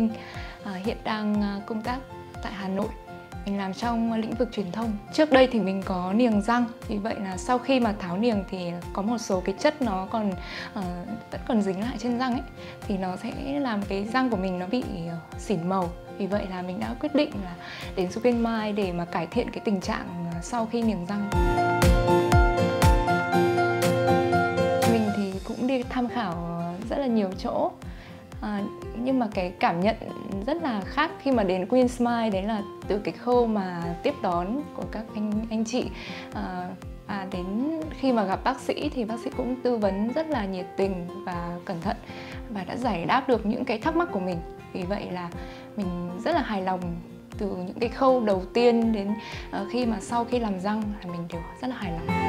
Linh. Hiện đang công tác tại Hà Nội. Mình làm trong lĩnh vực truyền thông. Trước đây thì mình có niềng răng, vì vậy là sau khi mà tháo niềng thì có một số cái chất nó còn vẫn còn dính lại trên răng ấy, thì nó sẽ làm cái răng của mình nó bị xỉn màu. Vì vậy là mình đã quyết định là đến Win Smile để mà cải thiện cái tình trạng sau khi niềng răng. Mình thì cũng đi tham khảo rất là nhiều chỗ, nhưng mà cái cảm nhận rất là khác khi mà đến Win Smile đấy là từ cái khâu mà tiếp đón của các anh chị, và đến khi mà gặp bác sĩ thì bác sĩ cũng tư vấn rất là nhiệt tình và cẩn thận, và đã giải đáp được những cái thắc mắc của mình. Vì vậy là mình rất là hài lòng từ những cái khâu đầu tiên đến khi mà sau khi làm răng là mình đều rất là hài lòng.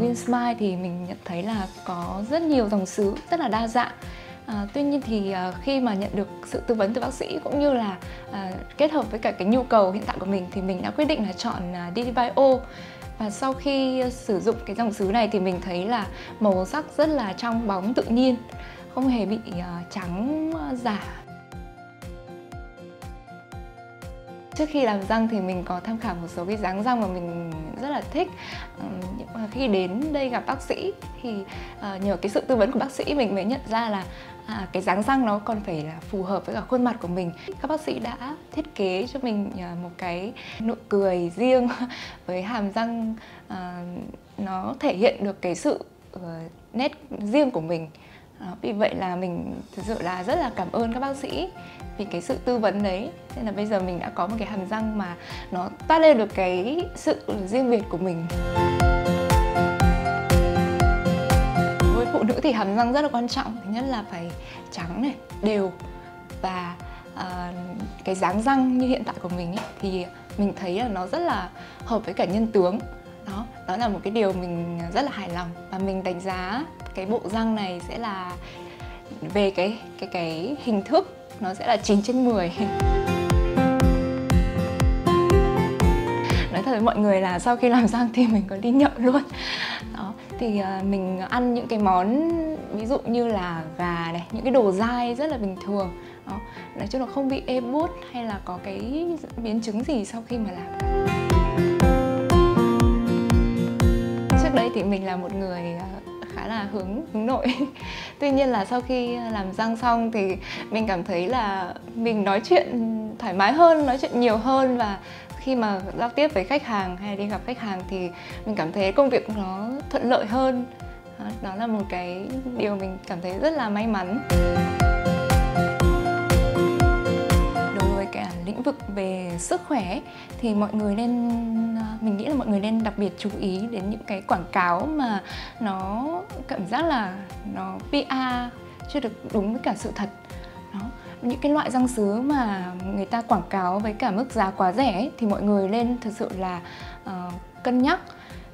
Win Smile thì mình nhận thấy là có rất nhiều dòng sứ, rất là đa dạng. Tuy nhiên thì khi mà nhận được sự tư vấn từ bác sĩ cũng như là kết hợp với cả cái nhu cầu hiện tại của mình thì mình đã quyết định là chọn DDBio. Và sau khi sử dụng cái dòng sứ này thì mình thấy là màu sắc rất là trong bóng tự nhiên, không hề bị trắng giả. Trước khi làm răng thì mình có tham khảo một số cái dáng răng mà mình rất là thích. Nhưng mà khi đến đây gặp bác sĩ thì nhờ cái sự tư vấn của bác sĩ mình mới nhận ra là cái dáng răng nó còn phải là phù hợp với cả khuôn mặt của mình. Các bác sĩ đã thiết kế cho mình một cái nụ cười riêng với hàm răng, nó thể hiện được cái sự nét riêng của mình. Vì vậy là mình thực sự là rất là cảm ơn các bác sĩ vì cái sự tư vấn đấy. Nên là bây giờ mình đã có một cái hàm răng mà nó toát lên được cái sự riêng biệt của mình. Với phụ nữ thì hàm răng rất là quan trọng. Thứ nhất là phải trắng này, đều, và cái dáng răng như hiện tại của mình ấy, thì mình thấy là nó rất là hợp với cả nhân tướng. Đó là một cái điều mình rất là hài lòng, và mình đánh giá cái bộ răng này sẽ là về cái hình thức nó sẽ là 9/10. Nói thật với mọi người là sau khi làm răng thì mình còn đi nhậu luôn. Đó, thì mình ăn những cái món ví dụ như là gà này, những cái đồ dai rất là bình thường. Đó, nói chung là không bị ê buốt hay là có cái biến chứng gì sau khi mà làm. Trước đây thì mình là một người khá là hướng nội. Tuy nhiên là sau khi làm răng xong thì mình cảm thấy là mình nói chuyện thoải mái hơn, nói chuyện nhiều hơn, và khi mà giao tiếp với khách hàng hay đi gặp khách hàng thì mình cảm thấy công việc nó thuận lợi hơn. Đó là một cái điều mình cảm thấy rất là may mắn. Lĩnh vực về sức khỏe thì mọi người nên, mình nghĩ là mọi người nên đặc biệt chú ý đến những cái quảng cáo mà nó cảm giác là nó PR chưa được đúng với cả sự thật. Đó, những cái loại răng sứ mà người ta quảng cáo với cả mức giá quá rẻ ấy, thì mọi người nên thật sự là cân nhắc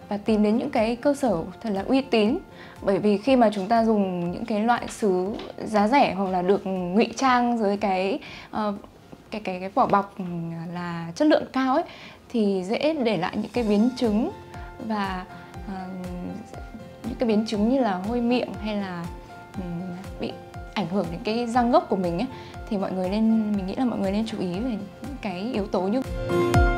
và tìm đến những cái cơ sở thật là uy tín. Bởi vì khi mà chúng ta dùng những cái loại sứ giá rẻ hoặc là được ngụy trang dưới cái vỏ bọc là chất lượng cao ấy, thì dễ để lại những cái biến chứng, và những cái biến chứng như là hôi miệng hay là bị ảnh hưởng đến cái răng gốc của mình ấy, thì mọi người nên, mình nghĩ là mọi người nên chú ý về những cái yếu tố như